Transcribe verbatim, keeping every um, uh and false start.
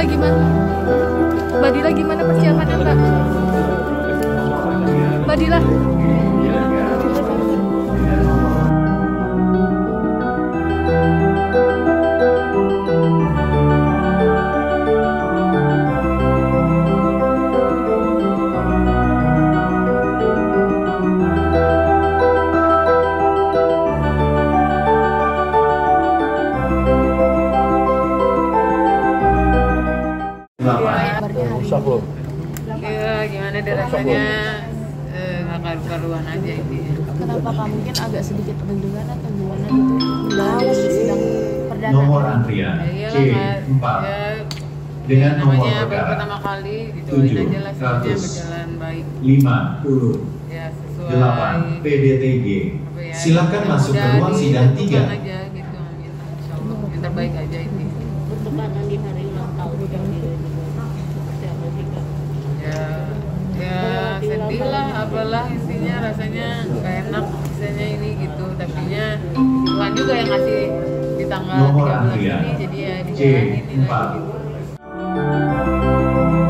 Dila gimana? Mbak Dila gimana persiapannya, Mbak? Mbak Dila? Rusak belum? Iya, gimana deh rasanya? Eh, nggak karu-karuan aja ini. Kenapa kamu mungkin agak sedikit bendulan atau gimana gitu? Enggak, masih sedang perdana. Nomor antrian C empat. Ya, dengan nomor perkara pertama kali ditulis aja lah, semuanya berjalan baik. lima puluh. Ya, sesuai delapan P D T G. Ya, silakan masuk ke ruang sidang tiga. Aja gitu, insyaallah yang terbaik aja ini. Untuk anak di hari ulang tahun udah sedih lah, apalah intinya rasanya nggak enak misalnya ini gitu, tapinya Tuhan juga yang ngasih di tanggal tiga belas ini, jadi ya dijalani ini lagi gitu.